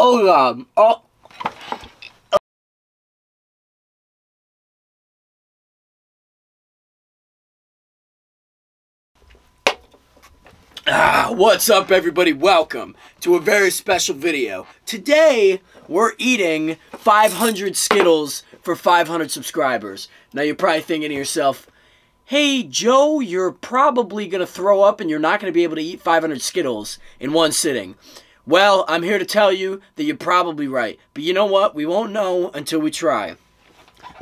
Oh God. Oh. What's up, everybody? Welcome to a very special video. Today, we're eating 500 Skittles for 500 subscribers. Now, you're probably thinking to yourself, hey, Joe, you're probably going to throw up and you're not going to be able to eat 500 Skittles in one sitting. Well, I'm here to tell you that you're probably right. But you know what? We won't know until we try.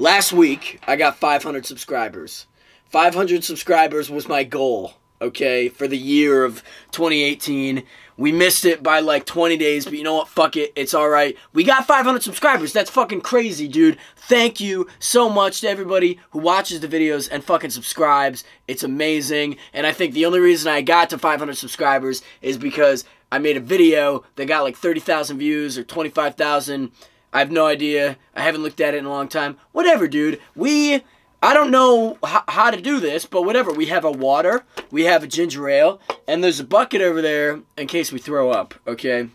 Last week, I got 500 subscribers. 500 subscribers was my goal. Okay, for the year of 2018. We missed it by like 20 days, but you know what? Fuck it. It's all right. We got 500 subscribers. That's fucking crazy, dude. Thank you so much to everybody who watches the videos and fucking subscribes. It's amazing. And I think the only reason I got to 500 subscribers is because I made a video that got like 30,000 views or 25,000. I have no idea. I haven't looked at it in a long time. Whatever, dude. I don't know how to do this, but whatever. We have a water, we have a ginger ale, and there's a bucket over there in case we throw up, okay?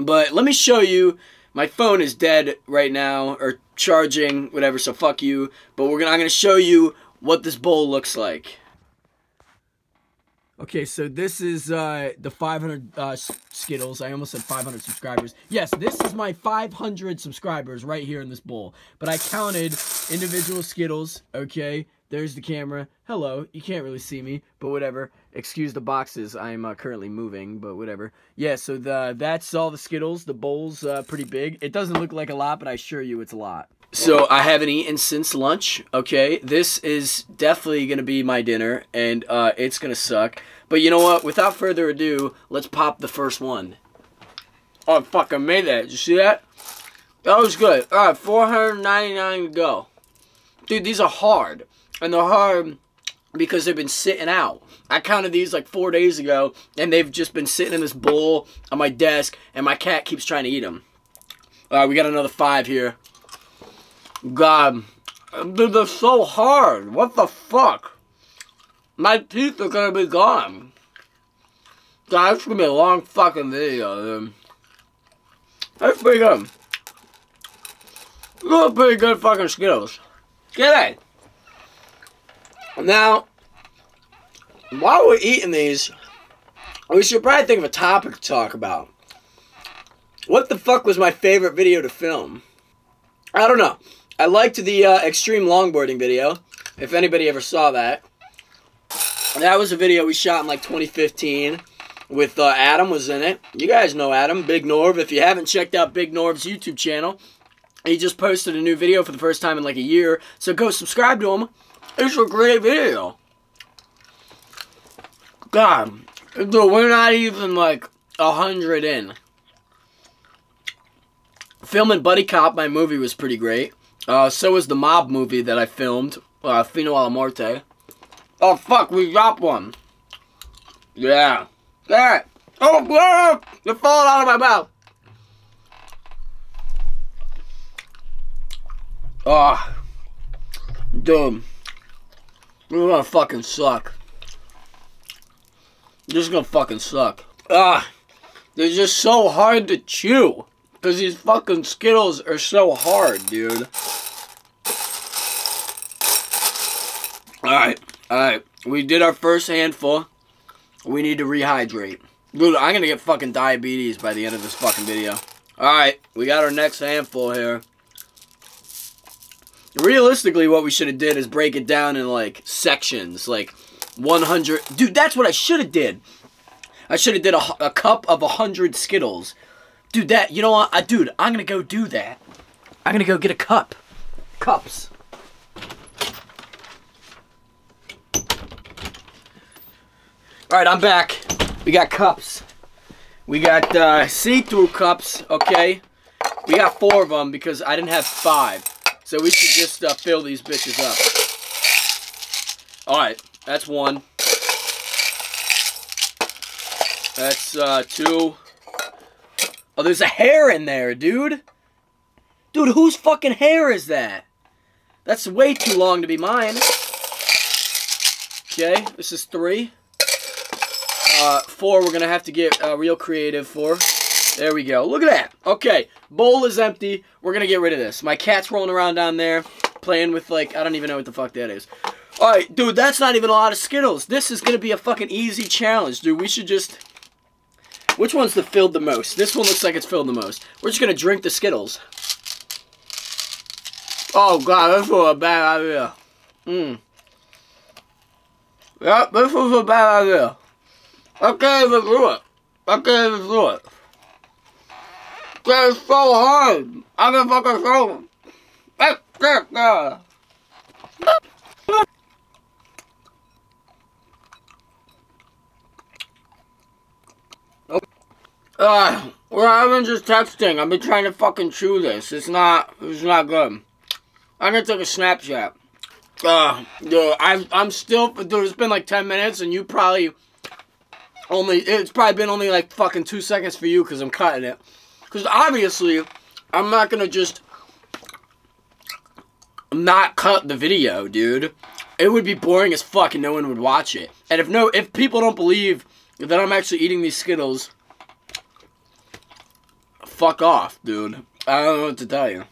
But let me show you. My phone is dead right now, or charging, whatever, so fuck you. But I'm going to show you what this bowl looks like. Okay, so this is the 500 Skittles. I almost said 500 subscribers. Yes, this is my 500 subscribers right here in this bowl. But I counted individual Skittles. Okay, there's the camera. Hello, you can't really see me, but whatever. Excuse the boxes. I'm currently moving, but whatever. Yeah, so that's all the Skittles. The bowl's pretty big. It doesn't look like a lot, but I assure you it's a lot. So I haven't eaten since lunch, okay? This is definitely going to be my dinner, and it's going to suck. But you know what? Without further ado, let's pop the first one. Oh, fuck, I made that. Did you see that? That was good. All right, 499 to go. Dude, these are hard. And they're hard because they've been sitting out. I counted these like 4 days ago, and they've just been sitting in this bowl on my desk, and my cat keeps trying to eat them. All right, we got another five here. God, dude, they're so hard. What the fuck? My teeth are gonna be gone. God, it's gonna be a long fucking video, dude. That's pretty good. Those are pretty good fucking Skittles. Get it. Now, while we're eating these, we should probably think of a topic to talk about. What the fuck was my favorite video to film? I don't know. I liked the extreme longboarding video, if anybody ever saw that. That was a video we shot in like 2015 with Adam was in it. You guys know Adam, BigNorv. If you haven't checked out BigNorv's YouTube channel, he just posted a new video for the first time in like a year. So go subscribe to him. It's a great video. God, we're not even like 100 in. Filming Buddy Cop, my movie, was pretty great. So was the mob movie that I filmed, Fino alla Morte. Oh, fuck, we dropped one. Yeah. That. Oh, God, they're falling out of my mouth. Oh, dude. This is gonna fucking suck. This is gonna fucking suck. They're just so hard to chew. Because these fucking Skittles are so hard, dude. Alright, alright. We did our first handful. We need to rehydrate. Dude, I'm going to get fucking diabetes by the end of this fucking video. Alright, we got our next handful here. Realistically, what we should have did is break it down in, like, sections. Like, 100... Dude, that's what I should have did. I should have did a cup of 100 Skittles. Dude, that, you know what? Dude, I'm gonna go do that. I'm gonna go get a cup. Cups. Alright, I'm back. We got cups. We got see-through cups, okay? We got four of them because I didn't have five. So we should just fill these bitches up. Alright, that's one. That's two. Oh, there's a hair in there, dude. Dude, whose fucking hair is that? That's way too long to be mine. Okay, this is three. Four we're going to have to get real creative for. There we go. Look at that. Okay, bowl is empty. We're going to get rid of this. My cat's rolling around down there playing with, like, I don't even know what the fuck that is. All right, dude, that's not even a lot of Skittles. This is going to be a fucking easy challenge, dude. We should just... Which one's the filled the most? This one looks like it's filled the most. We're just going to drink the Skittles. Oh, God, this was a bad idea. Yep, this was a bad idea. I can't even do it. I can't even do it. That is so hard. I can fucking show them. That's sick, God. Well, I haven't just texting. I've been trying to fucking chew this. It's not good. I'm gonna take a Snapchat. Dude, I'm still, dude, it's been like 10 minutes and you probably only, it's probably been only like fucking 2 seconds for you because I'm cutting it. Because obviously, I'm not gonna just not cut the video, dude. It would be boring as fuck and no one would watch it. And if people don't believe that I'm actually eating these Skittles, fuck off, dude. I don't know what to tell you.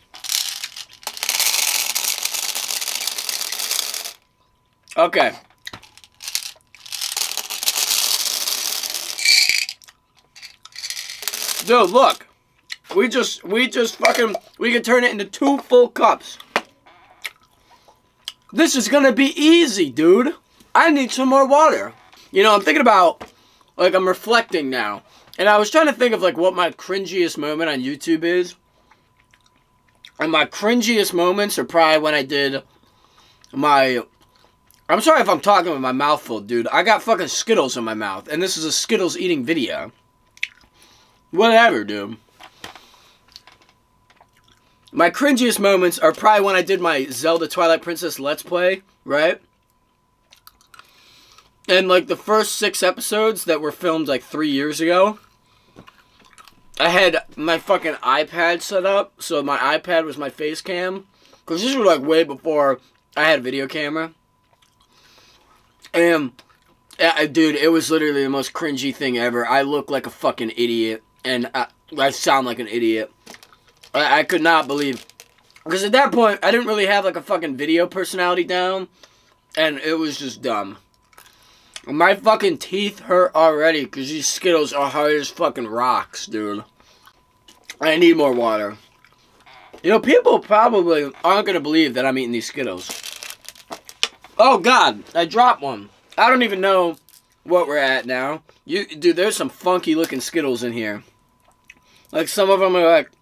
Okay. Dude, look. We just fucking... We can turn it into 2 full cups. This is gonna be easy, dude. I need some more water. You know, I'm thinking about... Like, I'm reflecting now. And I was trying to think of, like, what my cringiest moment on YouTube is. And my cringiest moments are probably when I did my... I'm sorry if I'm talking with my mouth full, dude. I got fucking Skittles in my mouth. And this is a Skittles eating video. Whatever, dude. My cringiest moments are probably when I did my Zelda Twilight Princess Let's Play, right? And, like, the first 6 episodes that were filmed, like, 3 years ago, I had my fucking iPad set up, so my iPad was my face cam, because this was, like, way before I had a video camera, and, dude, it was literally the most cringy thing ever. I look like a fucking idiot, and I sound like an idiot. I could not believe, because at that point, I didn't really have, like, a fucking video personality down, and it was just dumb. My fucking teeth hurt already because these Skittles are hard as fucking rocks, dude. I need more water. You know, people probably aren't going to believe that I'm eating these Skittles. Oh, God. I dropped one. I don't even know what we're at now. Dude, there's some funky-looking Skittles in here. Like, some of them are, like,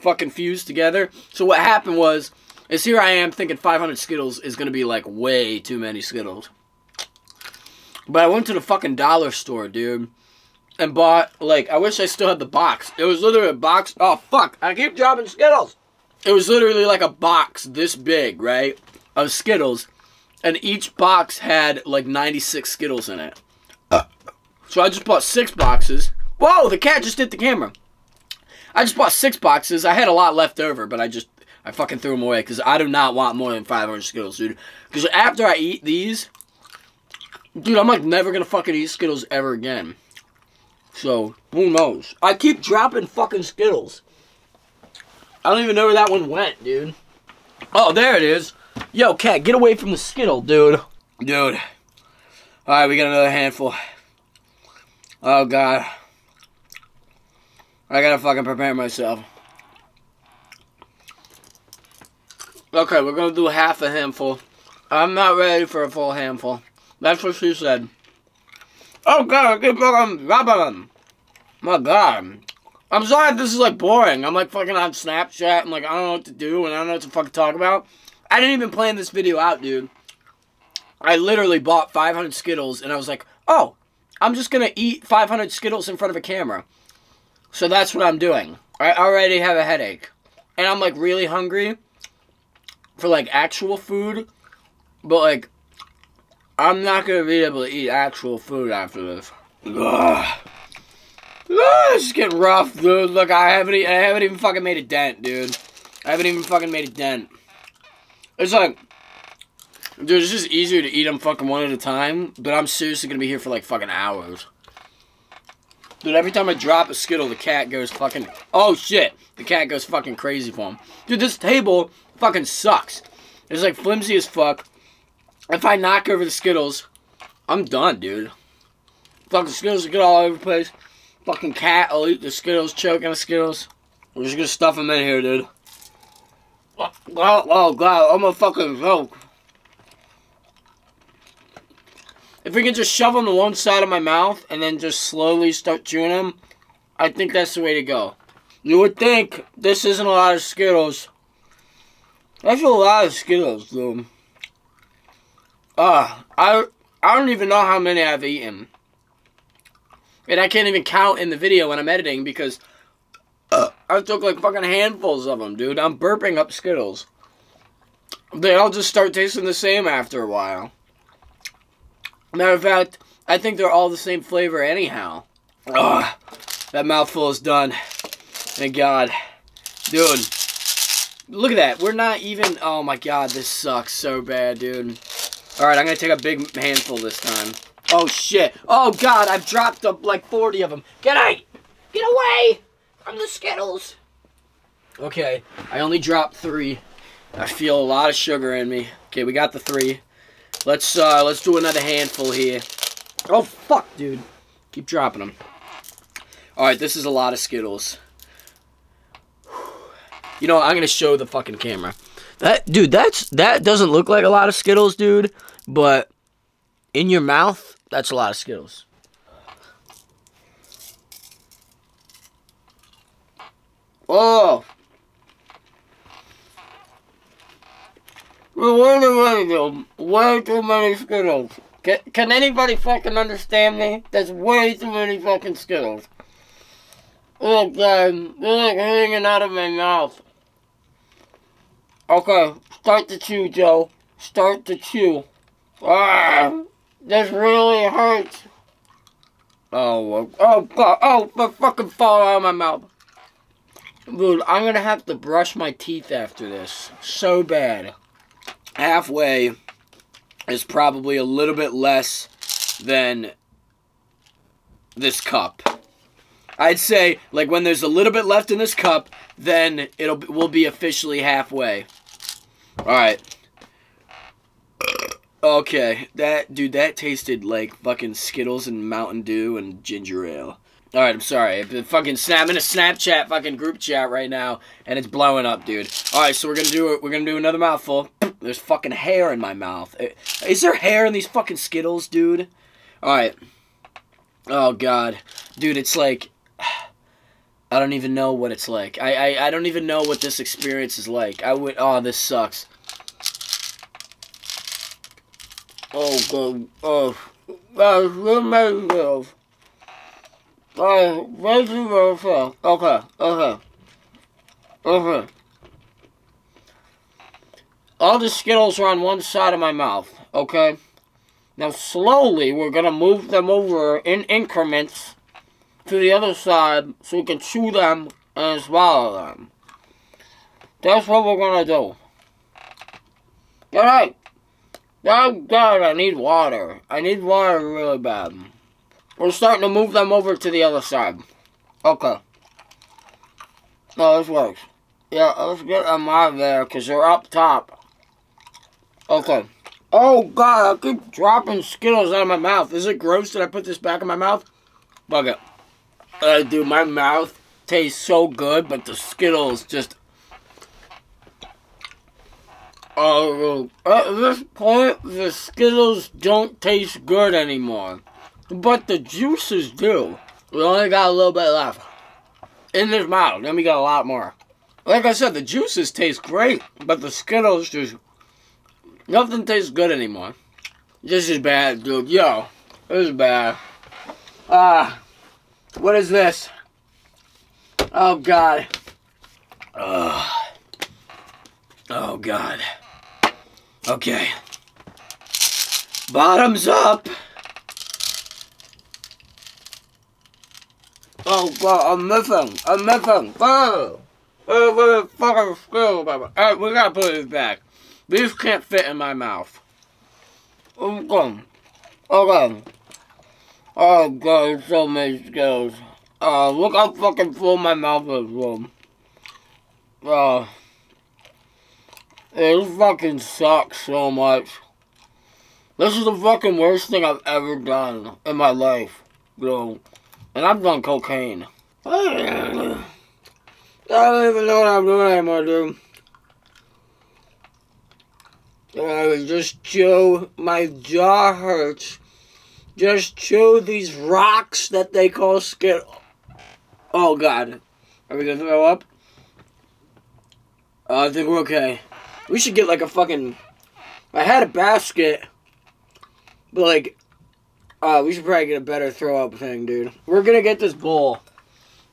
fucking fused together. So what happened was, is here I am thinking 500 Skittles is going to be, like, way too many Skittles. But I went to the fucking dollar store, dude, and bought, like, I wish I still had the box. It was literally a box. Oh, fuck. I keep dropping Skittles. It was literally like a box this big, right, of Skittles, and each box had, like, 96 Skittles in it. So I just bought 6 boxes. Whoa, the cat just hit the camera. I just bought 6 boxes. I had a lot left over, but I fucking threw them away because I do not want more than 500 Skittles, dude, because after I eat these... Dude, I'm, like, never gonna fucking eat Skittles ever again. So, who knows? I keep dropping fucking Skittles. I don't even know where that one went, dude. Oh, there it is. Yo, cat, get away from the Skittle, dude. Dude. Alright, we got another handful. Oh, God. I gotta fucking prepare myself. Okay, we're gonna do half a handful. I'm not ready for a full handful. That's what she said. Oh, God, I keep fucking dropping them. My God. I'm sorry if this is, like, boring. I'm, like, fucking on Snapchat. I'm, like, I don't know what to do, and I don't know what to fucking talk about. I didn't even plan this video out, dude. I literally bought 500 Skittles, and I was like, oh, I'm just going to eat 500 Skittles in front of a camera. So that's what I'm doing. I already have a headache. And I'm, like, really hungry for, like, actual food. But, like... I'm not going to be able to eat actual food after this. Ugh. This is getting rough, dude. Look, I haven't even fucking made a dent, dude. I haven't even fucking made a dent. It's like... Dude, it's just easier to eat them fucking one at a time. But I'm seriously going to be here for like fucking hours. Dude, every time I drop a Skittle, the cat goes fucking... Oh, shit. The cat goes fucking crazy for him. Dude, this table fucking sucks. It's like flimsy as fuck. If I knock over the Skittles, I'm done, dude. Fucking Skittles get all over the place. Fucking cat will eat the Skittles, choke on the Skittles. We're just gonna stuff them in here, dude. Oh, God. I'm a fucking joke. If we can just shove them to one side of my mouth and then just slowly start chewing them, I think that's the way to go. You would think this isn't a lot of Skittles. That's a lot of Skittles, dude. I don't even know how many I've eaten. And I can't even count in the video when I'm editing because I took like fucking handfuls of them, dude. I'm burping up Skittles. They all just start tasting the same after a while. Matter of fact, I think they're all the same flavor anyhow. Ugh, that mouthful is done. Thank God. Dude, look at that. We're not even... Oh, my God. This sucks so bad, dude. All right, I'm going to take a big handful this time. Oh, shit. Oh, God. I've dropped up like 40 of them. Get out! Get away from the Skittles. Okay, I only dropped 3. I feel a lot of sugar in me. Okay, we got the 3. Let's do another handful here. Oh, fuck, dude. Keep dropping them. All right, this is a lot of Skittles. You know what? I'm going to show the fucking camera. That doesn't look like a lot of Skittles, dude. But in your mouth, that's a lot of Skittles. Oh. Way too many Skittles. Can anybody fucking understand me? There's way too many fucking Skittles. Oh, God. They're like hanging out of my mouth. Okay, start to chew, Joe. Start to chew. Ah, this really hurts. Oh, oh, God. Oh, they fucking fall out of my mouth. Dude, I'm gonna have to brush my teeth after this. So bad. Halfway is probably a little bit less than this cup. I'd say, like, when there's a little bit left in this cup, then we'll be officially halfway. All right. Okay, that tasted like fucking Skittles and Mountain Dew and ginger ale. All right, I'm sorry. I've been fucking snapping a Snapchat fucking group chat right now, and it's blowing up, dude. All right, so we're gonna do another mouthful. There's fucking hair in my mouth. Is there hair in these fucking Skittles, dude? Alright. Oh, God. Dude, it's like... I don't even know what it's like. I don't even know what this experience is like. I would... Oh, this sucks. Oh, God. Oh. Oh, okay. Okay. Okay. All the Skittles are on one side of my mouth, okay? Now, slowly, we're going to move them over in increments to the other side so we can chew them and swallow them. That's what we're going to do. Get out. Oh, God, I need water. I need water really bad. We're starting to move them over to the other side. Okay. No, this works. Yeah, let's get them out of there because they're up top. Okay. Oh, God, I keep dropping Skittles out of my mouth. Is it gross that I put this back in my mouth? Fuck it. Dude, my mouth tastes so good, but the Skittles just... Oh, at this point, the Skittles don't taste good anymore. But the juices do. We only got a little bit left. In this mouth, then we got a lot more. Like I said, the juices taste great, but the Skittles just... Nothing tastes good anymore. This is bad, dude. Yo, this is bad. What is this? Oh, God. Oh, God. Okay. Bottoms up. Oh, God, I'm missing. I'm missing. Oh, what a fucking Skittle, baby. All right, we gotta put this back. These can't fit in my mouth. Okay. Oh, God. Oh, God, so many Skittles. Look how fucking full my mouth is, bro. It fucking sucks so much. This is the fucking worst thing I've ever done in my life, bro. And I've done cocaine. I don't even know what I'm doing anymore, dude. I would just chew, my jaw hurts. Just chew these rocks that they call Skittles. Oh god. Are we gonna throw up? I think we're okay. We should get like a fucking... I had a basket. But like... we should probably get a better throw up thing, dude. We're gonna get this bowl.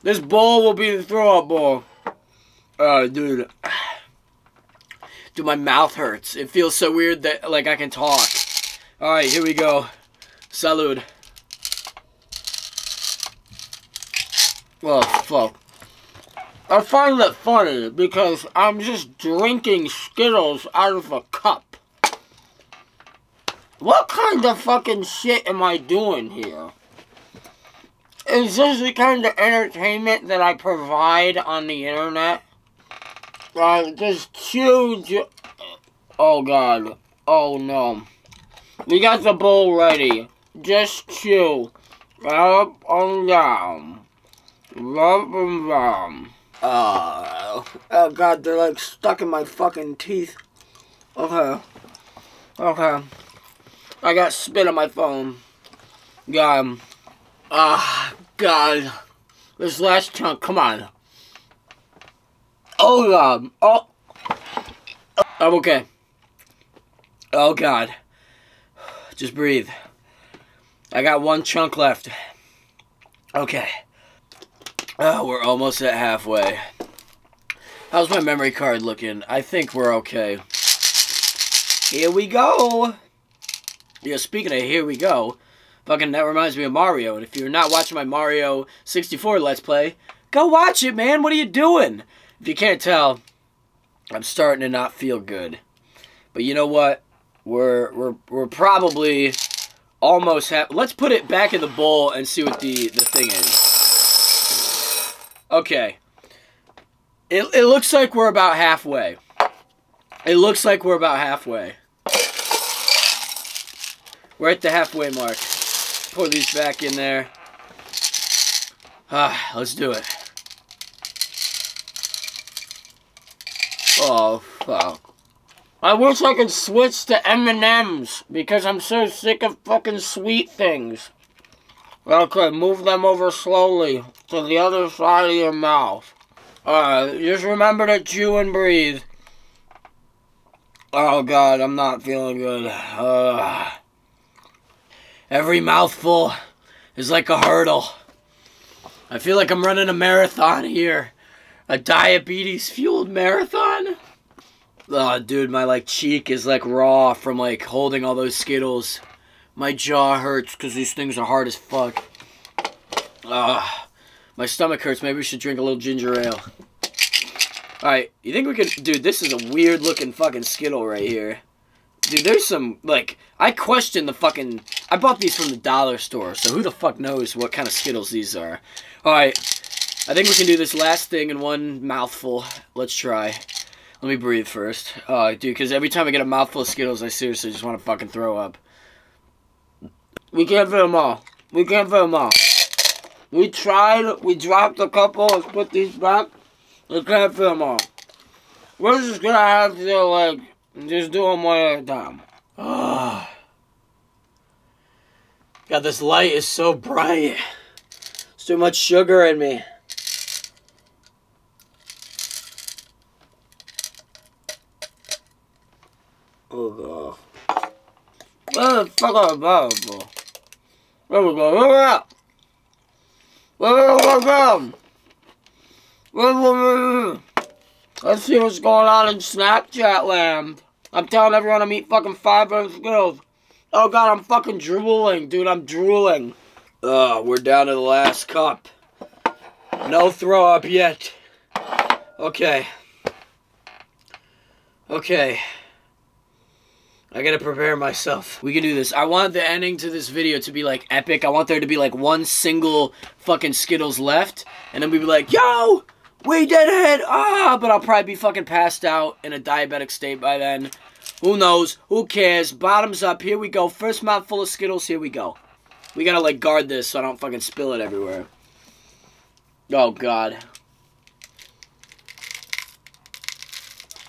This bowl will be the throw up bowl. Dude. Dude, my mouth hurts. It feels so weird that, like, I can talk. Alright, here we go. Salud. Oh, fuck. I find that funny because I'm just drinking Skittles out of a cup. What kind of fucking shit am I doing here? Is this the kind of entertainment that I provide on the internet? Just huge. Oh god. Oh no. We got the bowl ready. Just chew. Up and down. Up and down. Oh god, they're like stuck in my fucking teeth. Okay. Okay. I got spit on my phone. God. Ah, god. This last chunk, come on. Oh god. Oh. I'm okay. Oh god. Just breathe. I got one chunk left. Okay. Oh, we're almost at halfway. How's my memory card looking? I think we're okay. Here we go. Yeah, speaking of here we go, fucking that reminds me of Mario. And if you're not watching my Mario 64 Let's Play, go watch it, man. What are you doing? If you can't tell, I'm starting to not feel good. But you know what? We're probably almost half. Let's put it back in the bowl and see what the thing is. Okay. It looks like we're about halfway. It looks like we're about halfway. We're at the halfway mark. Pour these back in there. Ah, let's do it. Oh, fuck. I wish I could switch to M&Ms because I'm so sick of fucking sweet things. Okay, move them over slowly to the other side of your mouth. Just remember to chew and breathe. Oh, God, I'm not feeling good. Every mouthful is like a hurdle. I feel like I'm running a marathon here. A diabetes-fueled marathon? Oh, dude, my, like, cheek is, like, raw from, like, holding all those Skittles. My jaw hurts because these things are hard as fuck. My stomach hurts. Maybe we should drink a little ginger ale. Alright, you think we could... Dude, this is a weird-looking fucking Skittle right here. Dude, there's some, like... I question the fucking... I bought these from the dollar store, so who the fuck knows what kind of Skittles these are. Alright... I think we can do this last thing in one mouthful. Let's try. Let me breathe first. Dude, because every time I get a mouthful of Skittles, I seriously just want to fucking throw up. We can't fit them all. We can't fit them all. We tried. We dropped a couple. Let's put these back. We can't fit them all. We're just going to have to, like, just do them one at a time. God, this light is so bright. There's too much sugar in me. Oh god. What the fuck are about, bro? There we go. Look at that. Look at that. Let's see what's going on in Snapchat land. I'm telling everyone I'm eating fucking 500 Skittles. Oh god, I'm fucking drooling, dude. I'm drooling. We're down to the last cup. No throw up yet. Okay. Okay. I gotta prepare myself. We can do this. I want the ending to this video to be like epic. I want there to be like one single fucking Skittles left, and then we'd be like, yo, we did it, ah! But I'll probably be fucking passed out in a diabetic state by then. Who knows? Who cares? Bottoms up. Here we go. First mouthful of Skittles. Here we go. We gotta like guard this so I don't fucking spill it everywhere. Oh god.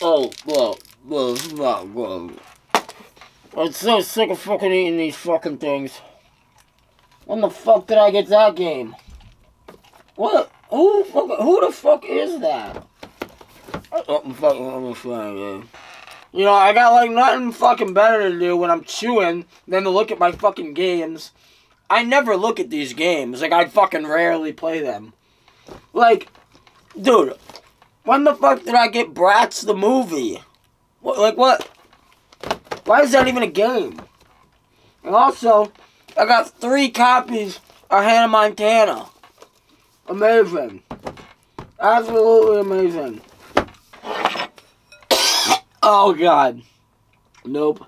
Oh, whoa, whoa, whoa, whoa. I'm so sick of fucking eating these fucking things. When the fuck did I get that game? What? Who the fuck is that? You know, I got like nothing fucking better to do when I'm chewing than to look at my fucking games. I never look at these games. Like, I fucking rarely play them. Like, dude, when the fuck did I get Bratz the movie? What, like, what? Why is that even a game? And also, I got 3 copies of Hannah Montana. Amazing. Absolutely amazing. Oh, God. Nope.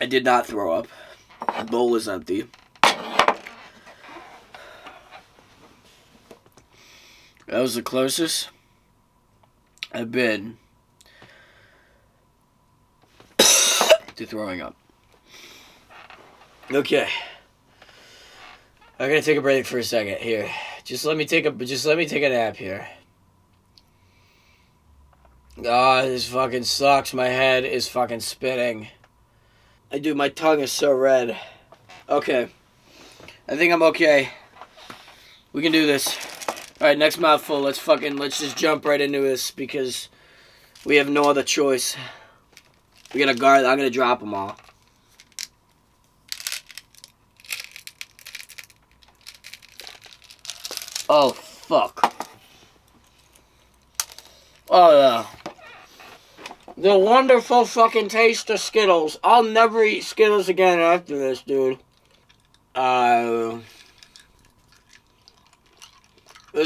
I did not throw up. The bowl is empty. That was the closest I've been to throwing up. Okay. I'm gonna take a break for a second here. Just let me take a nap here. Ah, this fucking sucks. My head is fucking spinning. Dude, my tongue is so red. Okay. I think I'm okay. We can do this. Alright, next mouthful. Let's just jump right into this because we have no other choice. We're gonna guard. I'm gonna drop them all. Oh, fuck. Oh, yeah. The wonderful fucking taste of Skittles. I'll never eat Skittles again after this, dude. The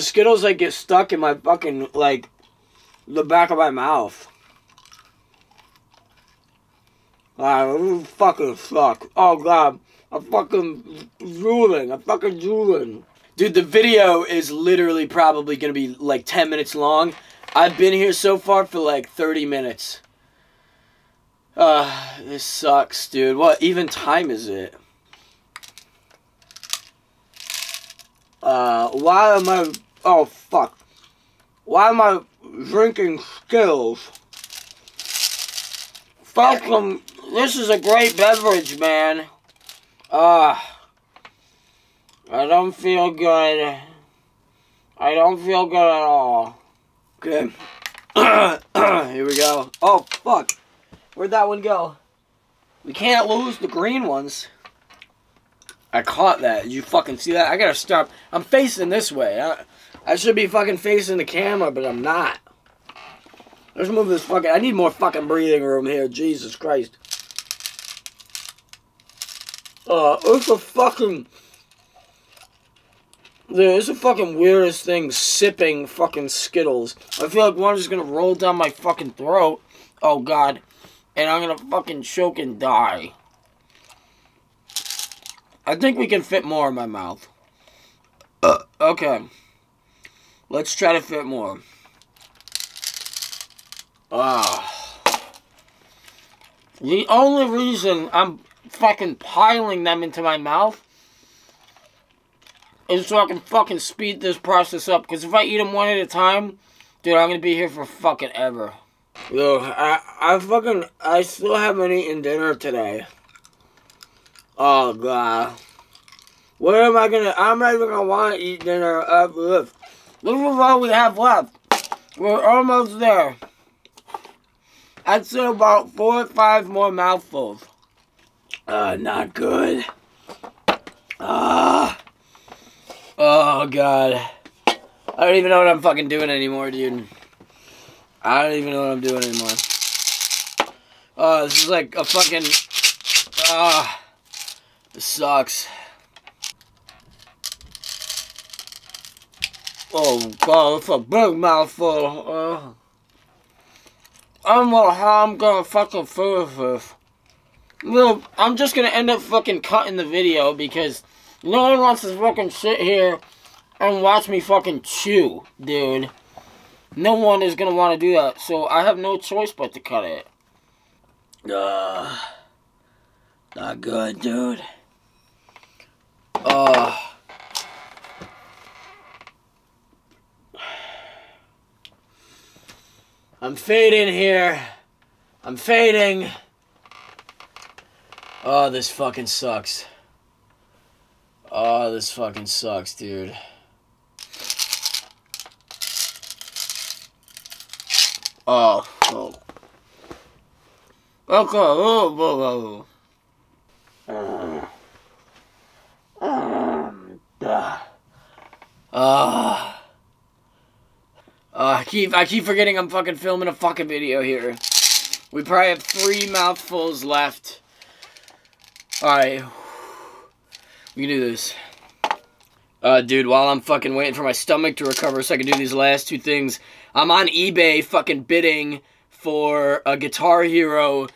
Skittles, like, get stuck in my fucking, like, the back of my mouth. This fucking sucks. Oh, God. I'm fucking drooling. Dude, the video is literally probably going to be, like, 10 minutes long. I've been here so far for, like, 30 minutes. This sucks, dude. What even time is it? Oh, fuck. Why am I drinking Skittles? Fuck them. This is a great beverage, man. I don't feel good. I don't feel good at all. Okay. Here we go. Oh, fuck. Where'd that one go? We can't lose the green ones. I caught that. Did you fucking see that? I gotta stop. I'm facing this way. I should be fucking facing the camera, but I'm not. Let's move this fucking... I need more fucking breathing room here. Jesus Christ. It's a fucking... Dude, it's the fucking weirdest thing, sipping fucking Skittles. I feel like one is gonna roll down my fucking throat. Oh, God. And I'm gonna fucking choke and die. I think we can fit more in my mouth. Okay. Let's try to fit more. The only reason I'm fucking piling them into my mouth is so I can fucking speed this process up. Because if I eat them one at a time, dude, I'm going to be here for fucking ever. Yo, I still haven't eaten dinner today. Oh, God. What am I going to... I'm not even going to want to eat dinner after this. This is all we have left. We're almost there. I'd say about 4 or 5 more mouthfuls. Not good. Oh, God. I don't even know what I'm fucking doing anymore, dude. I don't even know what I'm doing anymore. Oh, this is like a fucking... this sucks. Oh god, that's a big mouthful. I don't know how I'm gonna fucking finish this. Look, I'm just gonna end up fucking cutting the video because no one wants to fucking sit here and watch me fucking chew, dude. No one is gonna want to do that, so I have no choice but to cut it. Not good, dude. I'm fading here. I'm fading. Oh, this fucking sucks. Oh, this fucking sucks, dude. Oh, oh. Okay, oh, oh, oh. I keep forgetting I'm fucking filming a fucking video here. We probably have 3 mouthfuls left. Alright. We can do this. Dude, while I'm fucking waiting for my stomach to recover so I can do these last 2 things, I'm on eBay fucking bidding for a Guitar Hero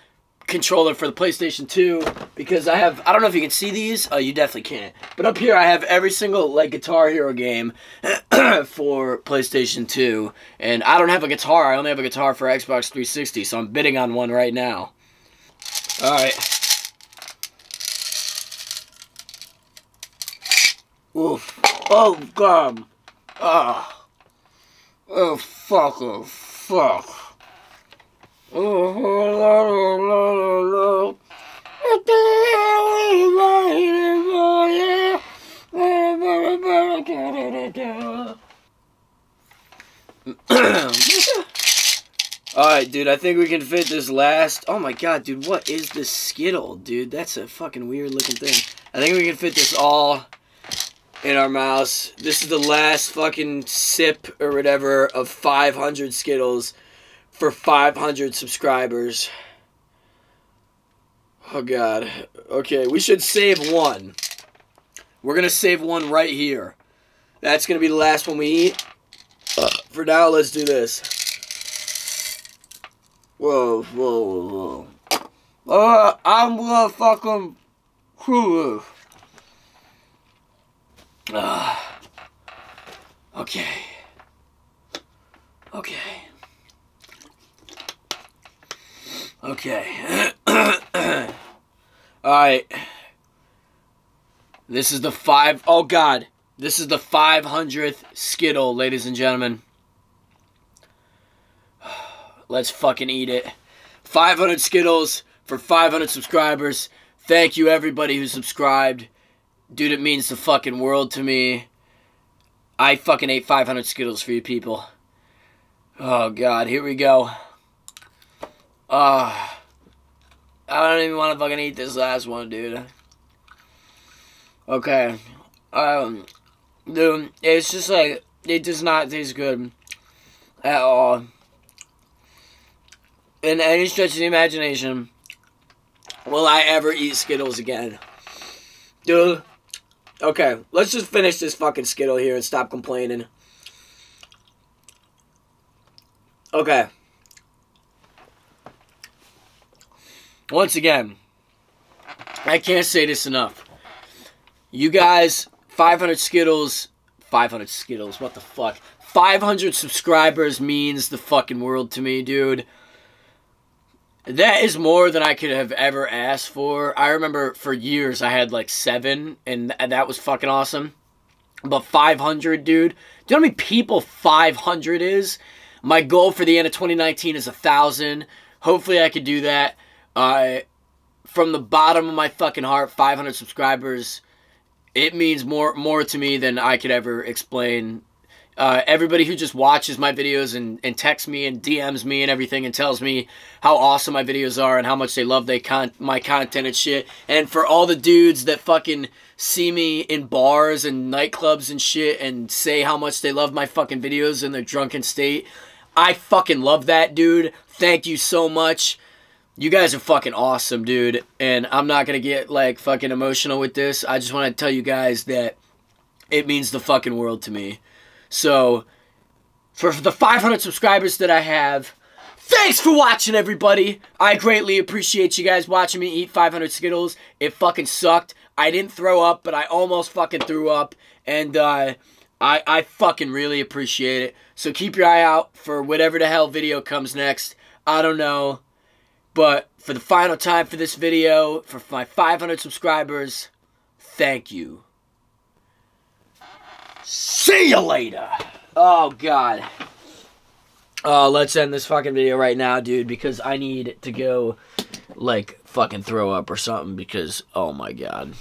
controller for the PlayStation 2 because I have, I don't know if you can see these. Oh, you definitely can't. But up here I have every single, like, Guitar Hero game for PlayStation 2. And I don't have a guitar. I only have a guitar for Xbox 360, so I'm bidding on one right now. Alright. Oof. Oh, God. Ah. Oh, fuck. Oh, fuck. Oh, what the hell is my... Alright, dude, I think we can fit this last... Oh, my God, dude, what is this Skittle, dude? That's a fucking weird-looking thing. I think we can fit this all... in our mouths. This is the last fucking sip or whatever of 500 Skittles for 500 subscribers. Oh god. Okay, we should save one. We're gonna save one right here. That's gonna be the last one we eat. For now, let's do this. Whoa, whoa, whoa. I'm gonna fucking chew this. Okay. Okay. Okay. Alright. This is the oh god. This is the 500th Skittle, ladies and gentlemen. Let's fucking eat it. 500 Skittles for 500 subscribers. Thank you everybody who subscribed. Dude, it means the fucking world to me. I fucking ate 500 Skittles for you people. Oh, God. Here we go. I don't even want to fucking eat this last one, dude. Okay. Dude, it's just like, it does not taste good at all. In any stretch of the imagination, will I ever eat Skittles again? Dude. Okay, let's just finish this fucking Skittle here and stop complaining. Okay. Once again, I can't say this enough. You guys, 500 Skittles... 500 Skittles, what the fuck? 500 subscribers means the fucking world to me, dude. That is more than I could have ever asked for. I remember for years I had like 7, and that was fucking awesome. But 500, dude. Do you know how many people 500 is? My goal for the end of 2019 is 1,000. Hopefully I could do that. From the bottom of my fucking heart, 500 subscribers. It means more to me than I could ever explain. Everybody who just watches my videos and texts me and DMs me and everything and tells me how awesome my videos are and how much they love my content and shit. And for all the dudes that fucking see me in bars and nightclubs and shit and say how much they love my fucking videos in their drunken state, I fucking love that, dude. Thank you so much. You guys are fucking awesome, dude. And I'm not gonna get, like, fucking emotional with this. I just want to tell you guys that it means the fucking world to me. So for the 500 subscribers that I have, thanks for watching, everybody. I greatly appreciate you guys watching me eat 500 Skittles. It fucking sucked. I didn't throw up, but I almost fucking threw up. And I fucking really appreciate it. So keep your eye out for whatever the hell video comes next. I don't know. But for the final time for this video, for my 500 subscribers, thank you. See you later. Oh, God. Oh, let's end this fucking video right now, dude, because I need to go, like, fucking throw up or something because, oh, my God.